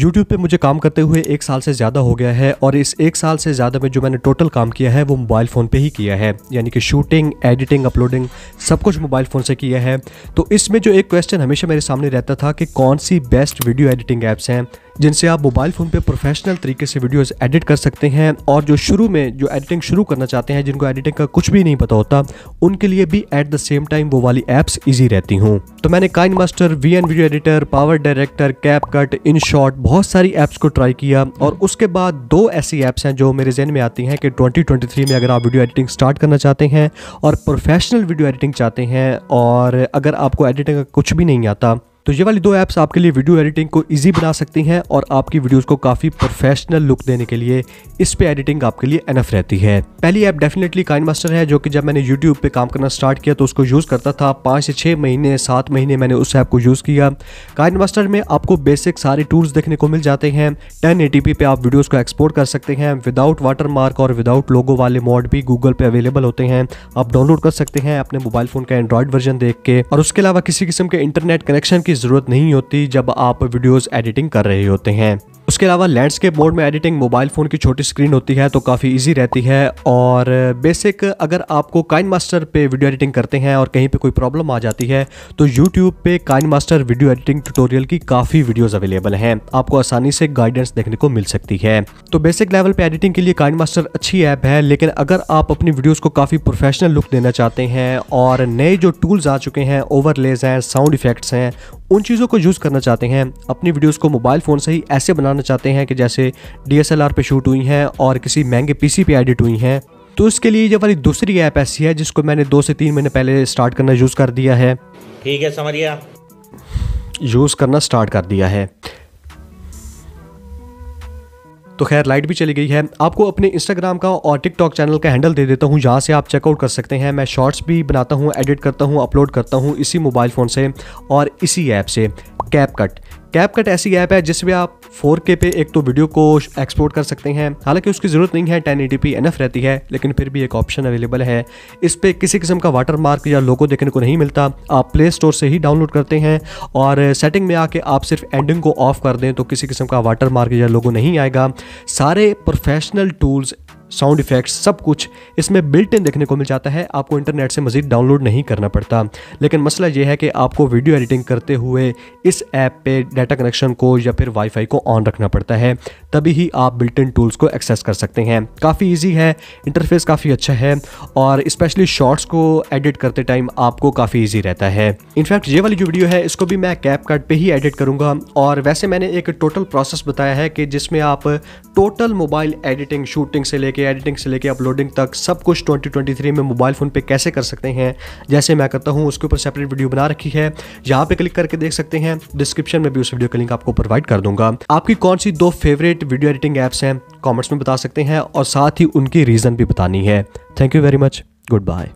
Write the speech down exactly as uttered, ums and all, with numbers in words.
YouTube पे मुझे काम करते हुए एक साल से ज़्यादा हो गया है और इस एक साल से ज़्यादा में जो मैंने टोटल काम किया है वो मोबाइल फ़ोन पे ही किया है, यानी कि शूटिंग, एडिटिंग, अपलोडिंग सब कुछ मोबाइल फ़ोन से किया है। तो इसमें जो एक क्वेश्चन हमेशा मेरे सामने रहता था कि कौन सी बेस्ट वीडियो एडिटिंग ऐप्स हैं जिनसे आप मोबाइल फ़ोन पे प्रोफेशनल तरीके से वीडियोस एडिट कर सकते हैं, और जो शुरू में जो एडिटिंग शुरू करना चाहते हैं, जिनको एडिटिंग का कुछ भी नहीं पता होता, उनके लिए भी एट द सेम टाइम वो वाली ऐप्स इजी रहती हूँ। तो मैंने KineMaster, VN video editor, power director, CapCut, InShot बहुत सारी ऐप्स को ट्राई किया और उसके बाद दो ऐसी ऐप्स हैं जो मेरे जहन में आती हैं कि ट्वेंटी ट्वेंटी थ्री में अगर आप वीडियो एडिटिंग स्टार्ट करना चाहते हैं और प्रोफेशनल वीडियो एडिटिंग चाहते हैं और अगर आपको एडिटिंग का कुछ भी नहीं आता, तो ये वाली दो ऐप्स आपके लिए वीडियो एडिटिंग को इजी बना सकती हैं और आपकी वीडियोस को काफ़ी प्रोफेशनल लुक देने के लिए इस पे एडिटिंग आपके लिए एनफ रहती है। पहली ऐप डेफिनेटली काइनमास्टर है, जो कि जब मैंने यूट्यूब पे काम करना स्टार्ट किया तो उसको यूज़ करता था। पाँच से छः महीने सात महीने मैंने उस ऐप को यूज़ किया। काइनमास्टर में आपको बेसिक सारे टूल्स देखने को मिल जाते हैं। टेन एटी पी पे आप वीडियोज़ को एक्सपोर्ट कर सकते हैं। विदाउट वाटरमार्क और विदाउट लोगो वाले मॉड भी गूगल पर अवेलेबल होते हैं, आप डाउनलोड कर सकते हैं अपने मोबाइल फ़ोन का एंड्रॉयड वर्जन देख के। और उसके अलावा किसी किस्म के इंटरनेट कनेक्शन की जरूरत नहीं होती जब आप वीडियोस एडिटिंग कर रहे होते हैं। उसके अलावा लैंडस्केप मोड में एडिटिंग मोबाइल फ़ोन की छोटी स्क्रीन होती है तो काफ़ी इजी रहती है। और बेसिक अगर आपको काइनमास्टर पे वीडियो एडिटिंग करते हैं और कहीं पे कोई प्रॉब्लम आ जाती है तो यूट्यूब पे काइनमास्टर वीडियो एडिटिंग ट्यूटोरियल की काफ़ी वीडियोस अवेलेबल हैं, आपको आसानी से गाइडेंस देखने को मिल सकती है। तो बेसिक लेवल पर एडिटिंग के लिए काइनमास्टर अच्छी ऐप है, लेकिन अगर आप अपनी वीडियोज़ को काफ़ी प्रोफेशनल लुक देना चाहते हैं और नए जो टूल्स आ चुके हैं, ओवरलेज हैं, साउंड इफेक्ट्स हैं, उन चीज़ों को यूज़ करना चाहते हैं, अपनी वीडियोज़ को मोबाइल फ़ोन से ही ऐसे बनाना चाहते हैं कि जैसे डी एस एल आर पे शूट हुई हैं और किसी महंगे पीसी पे एडिट हुई हैं, तो इसके लिए ये वाली दूसरी ऐप ऐसी है जिसको मैंने दो से तीन महीने पहले स्टार्ट करना यूज़ कर दिया है। ठीक है समरिया, यूज़ करना स्टार्ट कर दिया है। तो खैर लाइट भी चली गई है। आपको अपने इंस्टाग्राम का और टिकटॉक चैनल का हैंडल दे देता हूँ, यहाँ से आप चेकआउट कर सकते हैं। मैं शॉर्ट्स भी बनाता हूँ, एडिट करता हूँ, अपलोड करता हूँ इसी मोबाइल फ़ोन से और इसी ऐप से। कैपकट कैपकट ऐसी ऐप है जिसमें आप फोर के पे एक तो वीडियो को एक्सपोर्ट कर सकते हैं, हालांकि उसकी ज़रूरत नहीं है, टेन एटी पी एनफ रहती है, लेकिन फिर भी एक ऑप्शन अवेलेबल है। इस पर किसी किस्म का वाटरमार्क या लोगो देखने को नहीं मिलता, आप प्ले स्टोर से ही डाउनलोड करते हैं और सेटिंग में आके आप सिर्फ एंडिंग को ऑफ कर दें तो किसी किस्म का वाटरमार्क या लोगो नहीं आएगा। सारे प्रोफेशनल टूल्स, साउंड इफेक्ट्स सब कुछ इसमें बिल्ट इन देखने को मिल जाता है, आपको इंटरनेट से मज़ीद डाउनलोड नहीं करना पड़ता। लेकिन मसला यह है कि आपको वीडियो एडिटिंग करते हुए इस ऐप पे डाटा कनेक्शन को या फिर वाईफाई को ऑन रखना पड़ता है, तभी ही आप बिल्ट इन टूल्स को एक्सेस कर सकते हैं। काफ़ी ईजी है, इंटरफेस काफ़ी अच्छा है और स्पेशली शॉर्ट्स को एडिट करते टाइम आपको काफ़ी ईजी रहता है। इनफैक्ट ये वाली जो वीडियो है इसको भी मैं कैपकट पे ही एडिट करूँगा। और वैसे मैंने एक टोटल प्रोसेस बताया है कि जिसमें आप टोटल मोबाइल एडिटिंग, शूटिंग से लेकर एडिटिंग से लेके अपलोडिंग तक सब कुछ ट्वेंटी ट्वेंटी थ्री में मोबाइल फ़ोन पे कैसे कर सकते हैं, जैसे मैं करता हूँ उसके ऊपर सेपरेट वीडियो बना रखी है, यहाँ पे क्लिक करके देख सकते हैं। डिस्क्रिप्शन में भी उस वीडियो का लिंक आपको प्रोवाइड कर दूंगा। आपकी कौन सी दो फेवरेट वीडियो एडिटिंग ऐप्स हैं कमेंट्स में बता सकते हैं और साथ ही उनकी रीज़न भी बतानी है। Thank you very much, good bye.